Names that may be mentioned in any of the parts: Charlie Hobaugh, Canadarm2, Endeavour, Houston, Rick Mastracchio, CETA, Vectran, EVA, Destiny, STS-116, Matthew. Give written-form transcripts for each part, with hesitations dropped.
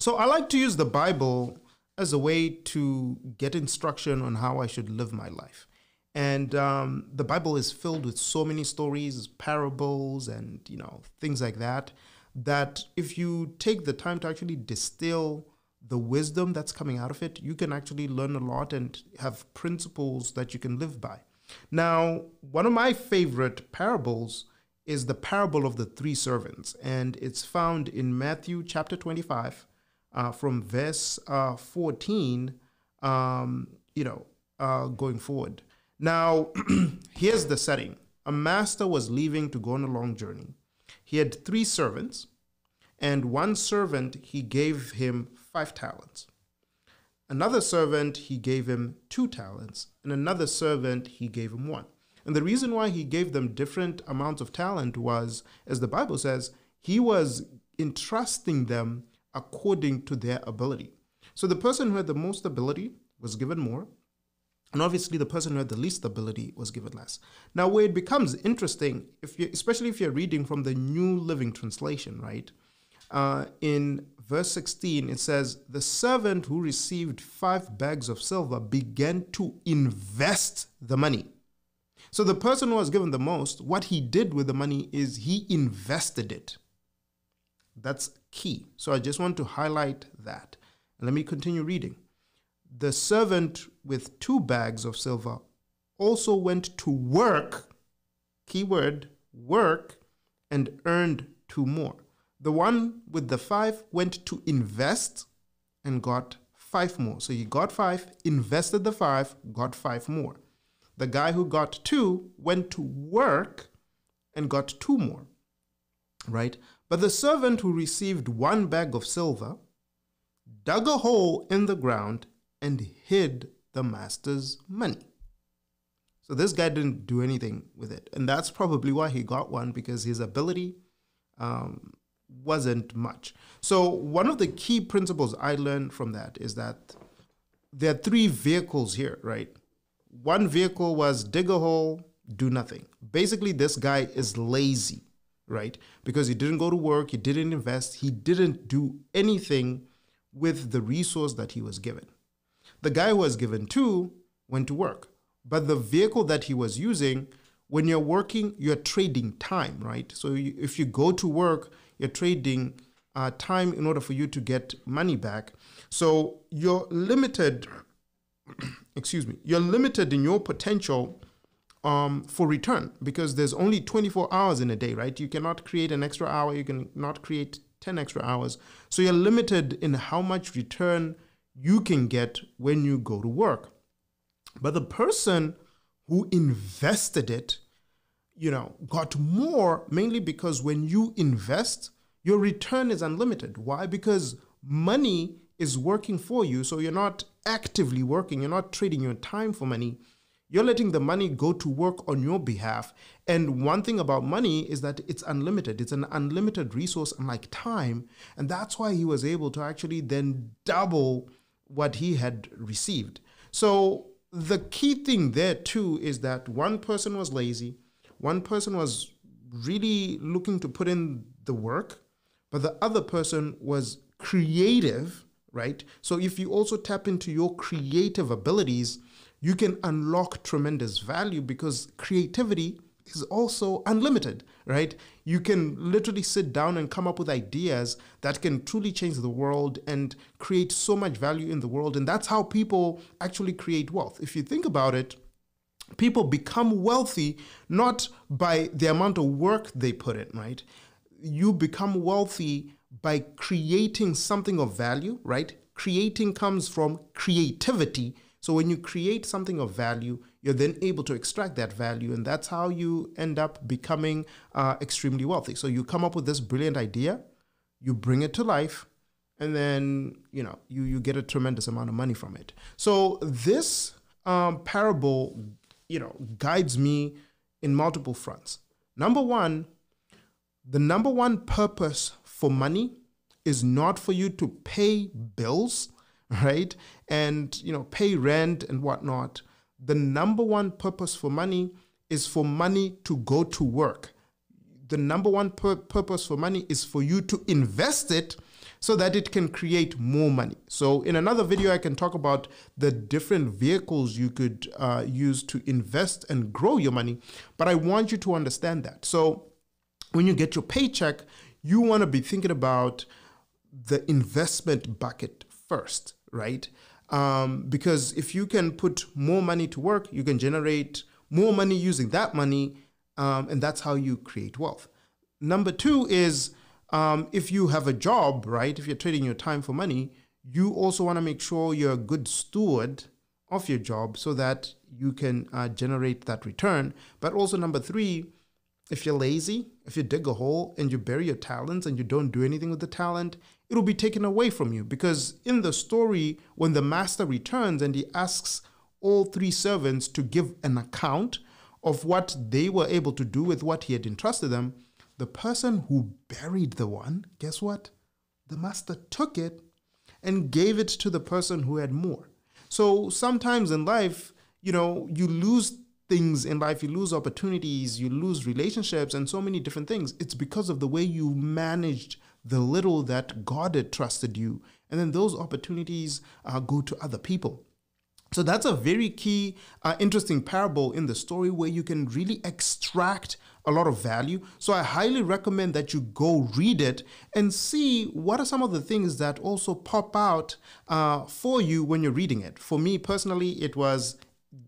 So I like to use the Bible as a way to get instruction on how I should live my life. And the Bible is filled with so many stories, parables, and things like that, that if you take the time to actually distill the wisdom that's coming out of it, you can actually learn a lot and have principles that you can live by. Now, one of my favorite parables is the parable of the three servants, and it's found in Matthew chapter 25 from verse 14, going forward. Now, here's the setting. A master was leaving to go on a long journey. He had three servants, and one servant he gave him 5 talents. Another servant he gave him 2 talents, and another servant he gave him 1. And the reason why he gave them different amounts of talent was, as the Bible says, he was entrusting them according to their ability. So the person who had the most ability was given more, and obviously the person who had the least ability was given less. Now, where it becomes interesting, especially if you're reading from the New Living Translation, right? In verse 16, it says, the servant who received 5 bags of silver began to invest the money. So the person who was given the most, what he did with the money is he invested it. That's key. So I just want to highlight that. And let me continue reading. The servant with 2 bags of silver also went to work, keyword, work, and earned 2 more. The one with the 5 went to invest and got 5 more. So he got 5, invested the 5, got 5 more. The guy who got 2 went to work and got 2 more, right? But the servant who received 1 bag of silver dug a hole in the ground and hid the master's money. So this guy didn't do anything with it. And that's probably why he got 1, because his ability wasn't much. So one of the key principles I learned from that is that there are 3 vehicles here, right? 1 vehicle was dig a hole, do nothing. Basically, this guy is lazy, right? Because he didn't go to work, he didn't invest, he didn't do anything with the resource that he was given. The guy who was given 2 went to work, but the vehicle that he was using, when you're working, you're trading time, right? So if you go to work, you're trading time in order for you to get money back. So you're limited, excuse me, you're limited in your potential for return, because there's only 24 hours in a day, right? You cannot create an extra hour, you cannot create 10 extra hours. So you're limited in how much return you can get when you go to work. But the person who invested it, got more, mainly because when you invest, your return is unlimited. Why? Because money is working for you. So you're not actively working. You're not trading your time for money. You're letting the money go to work on your behalf. And one thing about money is that it's unlimited. It's an unlimited resource, unlike time. And that's why he was able to actually then double what he had received. So the key thing there too is that one person was lazy, one person was really looking to put in the work, but the other person was creative, right? So if you also tap into your creative abilities, you can unlock tremendous value, because creativity is also unlimited, right? You can literally sit down and come up with ideas that can truly change the world and create so much value in the world. And that's how people actually create wealth. If you think about it, people become wealthy not by the amount of work they put in, right? You become wealthy by creating something of value, right? Creating comes from creativity. So when you create something of value, you're then able to extract that value, and that's how you end up becoming extremely wealthy. So you come up with this brilliant idea, you bring it to life, and then you get a tremendous amount of money from it. So this parable guides me in multiple fronts. Number one, the number one purpose for money is not for you to pay bills, right? And, pay rent and whatnot. The number one purpose for money is for money to go to work. The number one purpose for money is for you to invest it so that it can create more money. So in another video, I can talk about the different vehicles you could use to invest and grow your money, but I want you to understand that. So when you get your paycheck, you want to be thinking about the investment bucket first, right? Because if you can put more money to work, you can generate more money using that money, and that's how you create wealth. Number two is if you have a job, right? If you're trading your time for money, you also want to make sure you're a good steward of your job so that you can generate that return. But also number three, if you're lazy, if you dig a hole and you bury your talents and you don't do anything with the talent, it'll be taken away from you. Because in the story, when the master returns and he asks all three servants to give an account of what they were able to do with what he had entrusted them, the person who buried the one, guess what? The master took it and gave it to the person who had more. So sometimes in life, you know, you lose things in life, you lose opportunities, you lose relationships and so many different things. It's because of the way you managed the little that God had trusted you. And then those opportunities go to other people. So that's a very key, interesting parable in the story where you can really extract a lot of value. So I highly recommend that you go read it and see what are some of the things that also pop out for you when you're reading it. For me personally, it was,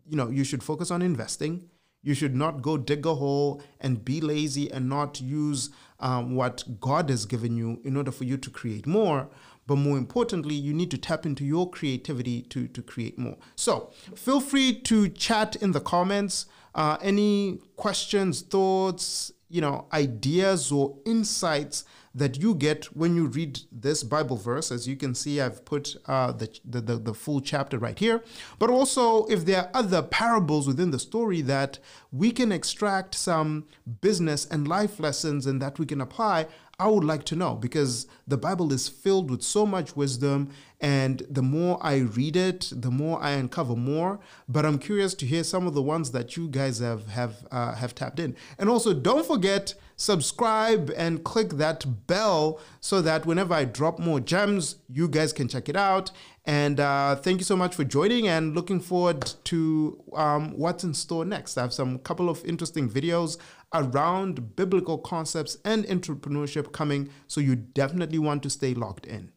you know, you should focus on investing. You should not go dig a hole and be lazy and not use what God has given you in order for you to create more. But more importantly, you need to tap into your creativity to create more. So feel free to chat in the comments. Any questions, thoughts, you know, ideas or insights that you get when you read this Bible verse. As you can see, I've put the full chapter right here. But also, if there are other parables within the story that we can extract some business and life lessons and that we can apply, I would like to know, because the Bible is filled with so much wisdom, and the more I read it, the more I uncover more. But I'm curious to hear some of the ones that you guys have tapped in. And also, don't forget, subscribe and click that bell so that whenever I drop more gems, you guys can check it out. And thank you so much for joining, and looking forward to what's in store next. I have some couple of interesting videos around biblical concepts and entrepreneurship coming, so you definitely want to stay locked in.